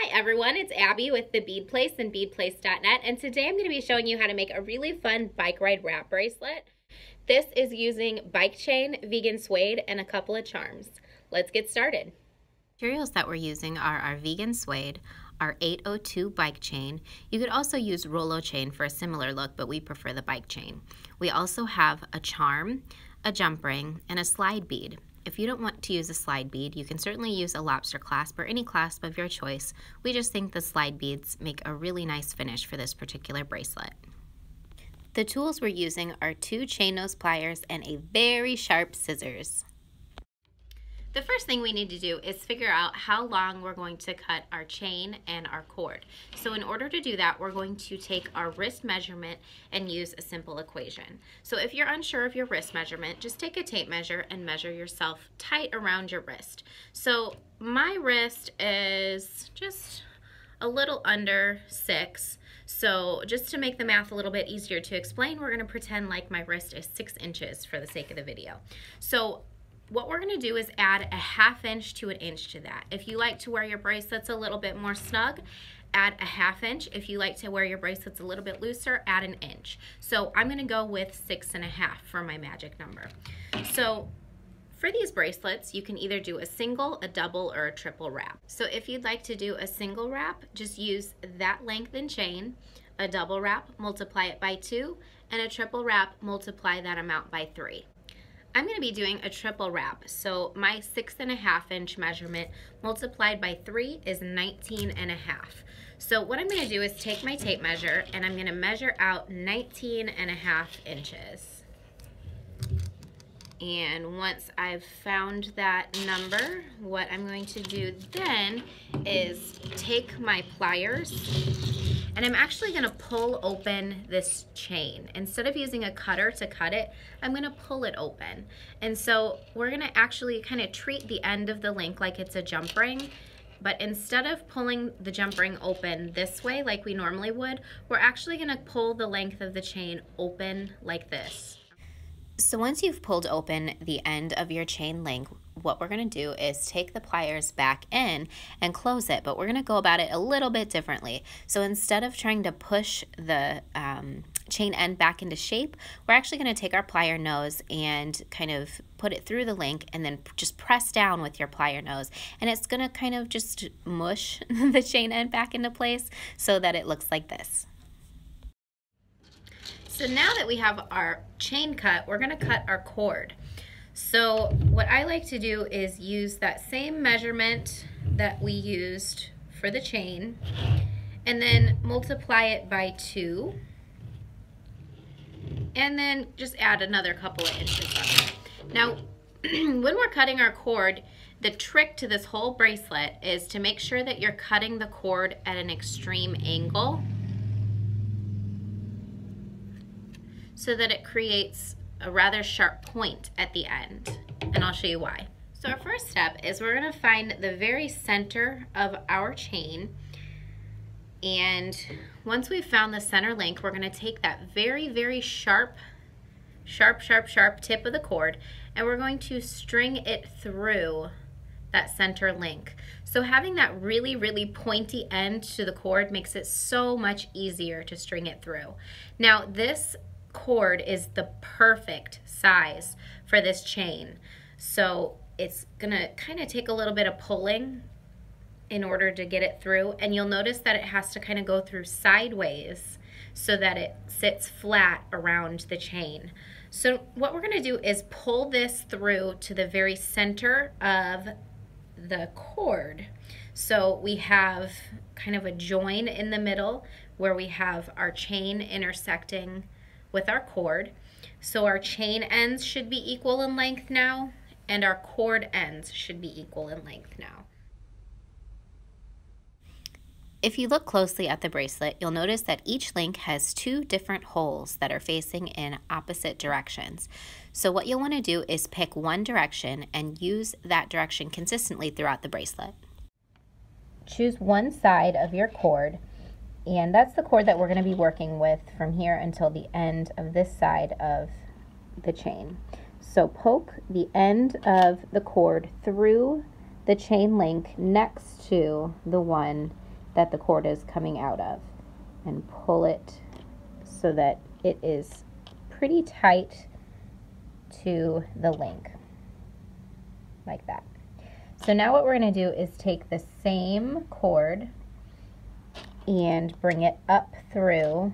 Hi everyone, it's Abby with The Bead Place and beadplace.net, and today I'm going to be showing you how to make a really fun bike ride wrap bracelet. This is using bike chain, vegan suede, and a couple of charms. Let's get started. Materials that we're using are our vegan suede, our 802 bike chain. You could also use Rolo chain for a similar look, but we prefer the bike chain. We also have a charm, a jump ring, and a slide bead. If you don't want to use a slide bead, you can certainly use a lobster clasp or any clasp of your choice. We just think the slide beads make a really nice finish for this particular bracelet. The tools we're using are two chain nose pliers and a very sharp scissors. The first thing we need to do is figure out how long we're going to cut our chain and our cord. So in order to do that, we're going to take our wrist measurement and use a simple equation. So if you're unsure of your wrist measurement, just take a tape measure and measure yourself tight around your wrist. So my wrist is just a little under 6. So just to make the math a little bit easier to explain, we're going to pretend like my wrist is 6 inches for the sake of the video. So what we're going to do is add a 1/2 inch to 1 inch to that. If you like to wear your bracelets a little bit more snug, add a 1/2 inch. If you like to wear your bracelets a little bit looser, add an inch. So I'm going to go with 6.5 for my magic number. So for these bracelets, you can either do a single, a double, or a triple wrap. So if you'd like to do a single wrap, just use that length and chain. A double wrap, multiply it by 2, and a triple wrap, multiply that amount by 3. I'm going to be doing a triple wrap, so my 6.5 inch measurement multiplied by 3 is 19.5. So what I'm going to do is take my tape measure and I'm going to measure out 19.5 inches. And once I've found that number, what I'm going to do then is take my pliers. And I'm actually going to pull open this chain. Instead of using a cutter to cut it, I'm going to pull it open. And so we're going to actually kind of treat the end of the link like it's a jump ring. But instead of pulling the jump ring open this way like we normally would, we're actually going to pull the length of the chain open like this. So once you've pulled open the end of your chain link, what we're going to do is take the pliers back in and close it, but we're going to go about it a little bit differently. So instead of trying to push the chain end back into shape, we're actually going to take our plier nose and kind of put it through the link and then just press down with your plier nose, and it's going to kind of just mush the chain end back into place so that it looks like this. So now that we have our chain cut, we're going to cut our cord. So what I like to do is use that same measurement that we used for the chain and then multiply it by 2 and then just add another couple of inches on it. Now when we're cutting our cord, the trick to this whole bracelet is to make sure that you're cutting the cord at an extreme angle so that it creates a rather sharp point at the end, and I'll show you why. So our first step is we're going to find the very center of our chain, and once we've found the center link, we're going to take that very sharp tip of the cord and we're going to string it through that center link. So having that really pointy end to the cord makes it so much easier to string it through. Now this cord is the perfect size for this chain, so it's gonna kind of take a little bit of pulling in order to get it through, and you'll notice that it has to kind of go through sideways so that it sits flat around the chain. So what we're gonna do is pull this through to the very center of the cord, so we have kind of a join in the middle where we have our chain intersecting with our cord. So our chain ends should be equal in length now, and our cord ends should be equal in length now. If you look closely at the bracelet, you'll notice that each link has 2 different holes that are facing in opposite directions. So what you'll want to do is pick one direction and use that direction consistently throughout the bracelet. Choose one side of your cord, and that's the cord that we're going to be working with from here until the end of this side of the chain. So poke the end of the cord through the chain link next to the one that the cord is coming out of, and pull it so that it is pretty tight to the link, like that. So now what we're going to do is take the same cord and bring it up through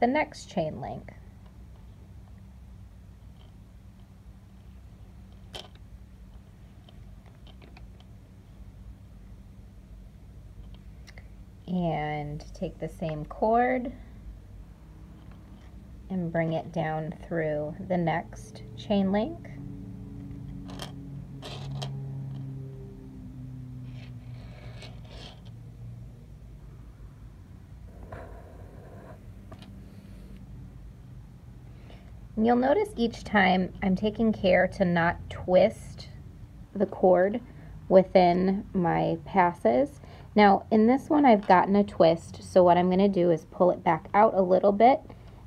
the next chain link. And take the same cord and bring it down through the next chain link. And you'll notice each time I'm taking care to not twist the cord within my passes. Now in this one I've gotten a twist, so what I'm going to do is pull it back out a little bit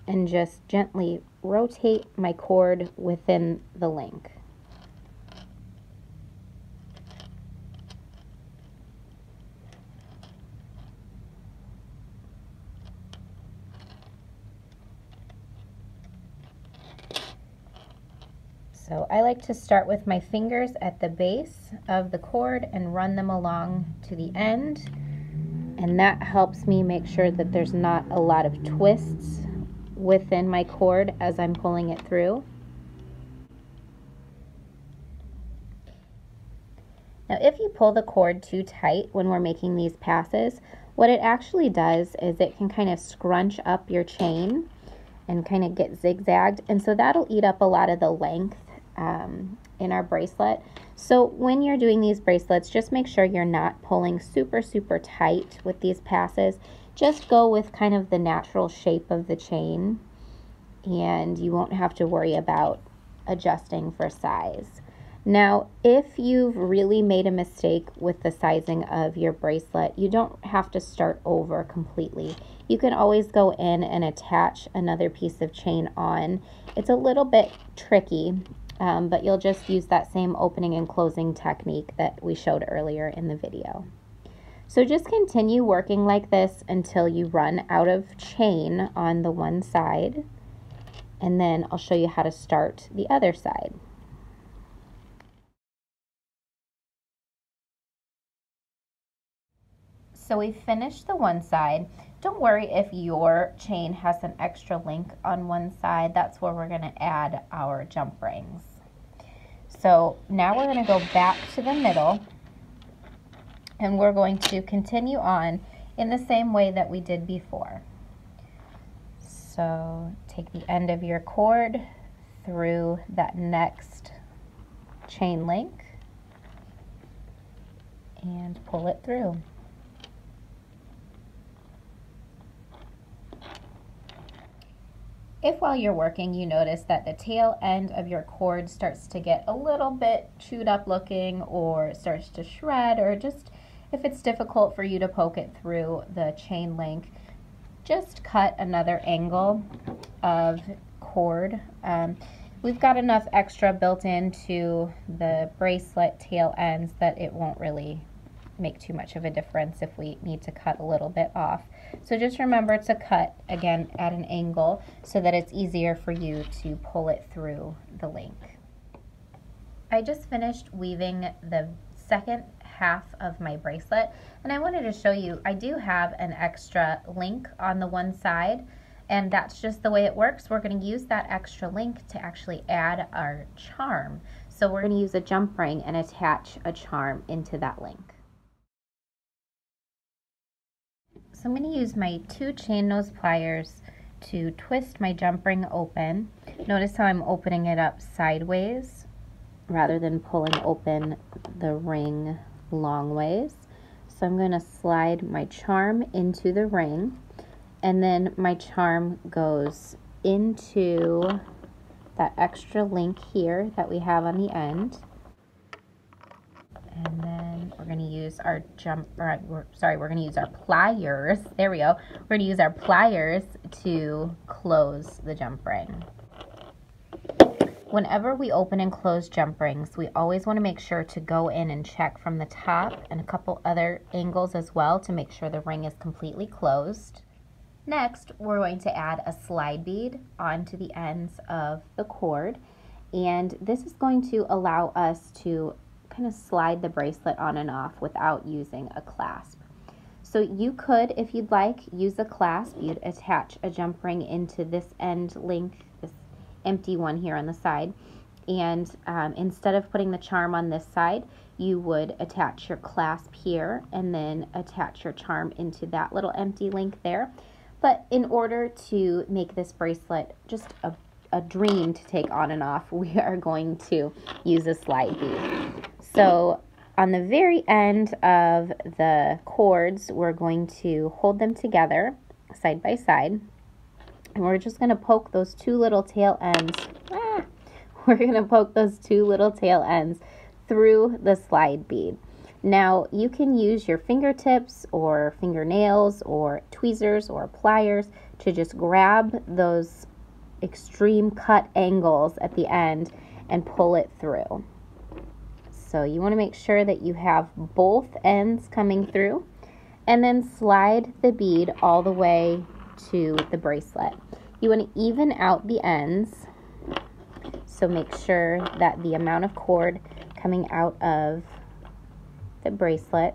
and just gently rotate my cord within the link. So I like to start with my fingers at the base of the cord and run them along to the end, and that helps me make sure that there's not a lot of twists within my cord as I'm pulling it through. Now if you pull the cord too tight when we're making these passes, what it actually does is it can kind of scrunch up your chain and kind of get zigzagged, and so that'll eat up a lot of the length in our bracelet. So when you're doing these bracelets, just make sure you're not pulling super tight with these passes. Just go with kind of the natural shape of the chain, and you won't have to worry about adjusting for size. Now if you've really made a mistake with the sizing of your bracelet, you don't have to start over completely. You can always go in and attach another piece of chain on. It's a little bit tricky, but you'll just use that same opening and closing technique that we showed earlier in the video. So just continue working like this until you run out of chain on the one side, and then I'll show you how to start the other side. So we finished the one side. Don't worry if your chain has an extra link on one side. That's where we're going to add our jump rings. So now we're going to go back to the middle, and we're going to continue on in the same way that we did before. So take the end of your cord through that next chain link and pull it through. If while you're working you notice that the tail end of your cord starts to get a little bit chewed up looking, or starts to shred, or just if it's difficult for you to poke it through the chain link, just cut another angle of cord. We've got enough extra built into the bracelet tail ends that it won't really make too much of a difference if we need to cut a little bit off. So just remember to cut again at an angle so that it's easier for you to pull it through the link. I just finished weaving the second half of my bracelet, and I wanted to show you I do have an extra link on the one side, and that's just the way it works. We're going to use that extra link to actually add our charm. So we're going to use a jump ring and attach a charm into that link. So I'm going to use my 2 chain nose pliers to twist my jump ring open. Notice how I'm opening it up sideways rather than pulling open the ring long ways. So I'm going to slide my charm into the ring, and then my charm goes into that extra link here that we have on the end. And then we're going to use our pliers. There we go. We're going to use our pliers to close the jump ring. Whenever we open and close jump rings, we always want to make sure to go in and check from the top and a couple other angles as well to make sure the ring is completely closed. Next, we're going to add a slide bead onto the ends of the cord, and this is going to allow us to kind of slide the bracelet on and off without using a clasp. So you could, if you'd like, use a clasp. You'd attach a jump ring into this end length, this empty one here on the side, and instead of putting the charm on this side, you would attach your clasp here and then attach your charm into that little empty link there. But in order to make this bracelet just a dream to take on and off, we are going to use a slide bead. So on the very end of the cords, we're going to hold them together side by side, and we're just going to poke those two little tail ends. We're going to poke those two little tail ends through the slide bead. Now, you can use your fingertips or fingernails or tweezers or pliers to just grab those extreme cut angles at the end and pull it through. So you want to make sure that you have both ends coming through, and then slide the bead all the way to the bracelet. You want to even out the ends, so make sure that the amount of cord coming out of the bracelet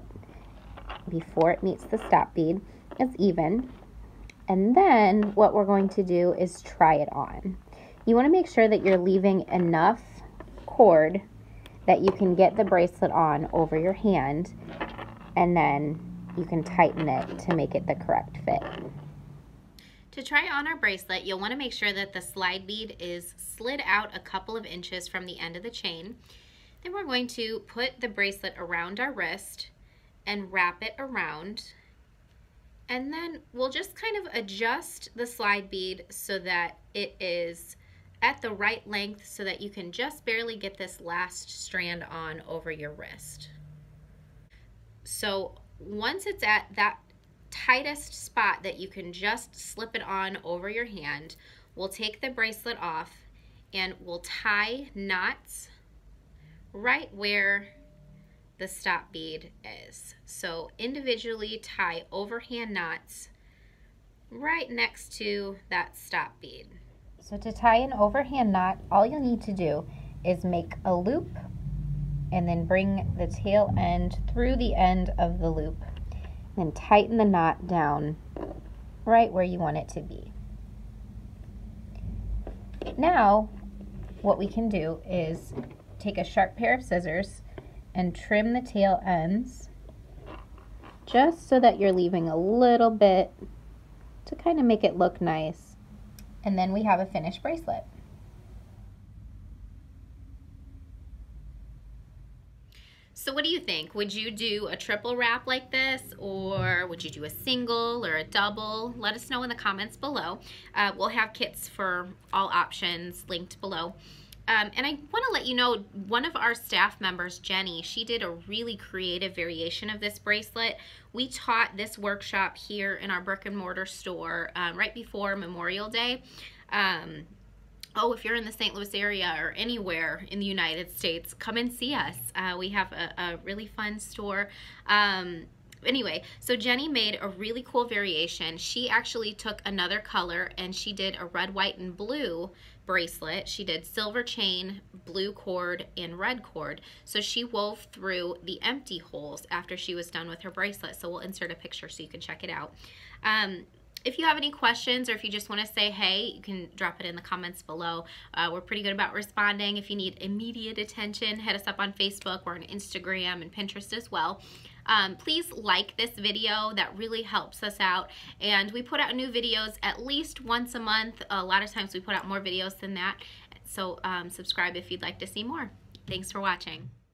before it meets the stop bead is even. And then what we're going to do is try it on. You want to make sure that you're leaving enough cord that you can get the bracelet on over your hand, and then you can tighten it to make it the correct fit. To try on our bracelet, you'll want to make sure that the slide bead is slid out a couple of inches from the end of the chain. Then we're going to put the bracelet around our wrist and wrap it around, and then we'll just kind of adjust the slide bead so that it is at the right length so that you can just barely get this last strand on over your wrist. So once it's at that tightest spot that you can just slip it on over your hand, we'll take the bracelet off and we'll tie knots right where the stop bead is. So individually tie overhand knots right next to that stop bead. So to tie an overhand knot, all you'll need to do is make a loop and then bring the tail end through the end of the loop, and tighten the knot down right where you want it to be. Now, what we can do is take a sharp pair of scissors and trim the tail ends just so that you're leaving a little bit to kind of make it look nice. And then we have a finished bracelet. So what do you think? Would you do a triple wrap like this, or would you do a single or a double? Let us know in the comments below. We'll have kits for all options linked below. And I want to let you know, one of our staff members, Jenny, she did a really creative variation of this bracelet. We taught this workshop here in our brick and mortar store right before Memorial Day. Oh, if you're in the St. Louis area or anywhere in the United States, come and see us. We have a really fun store. Anyway, so Jenny made a really cool variation. She actually took another color and she did a red, white, and blue bracelet. She did silver chain, blue cord, and red cord. So she wove through the empty holes after she was done with her bracelet. So we'll insert a picture so you can check it out. If you have any questions, or if you just want to say hey, you can drop it in the comments below. We're pretty good about responding. If you need immediate attention, hit us up on Facebook. We're on Instagram and Pinterest as well. Please like this video. That really helps us out. And we put out new videos at least once a month. A lot of times we put out more videos than that. So subscribe if you'd like to see more. Thanks for watching.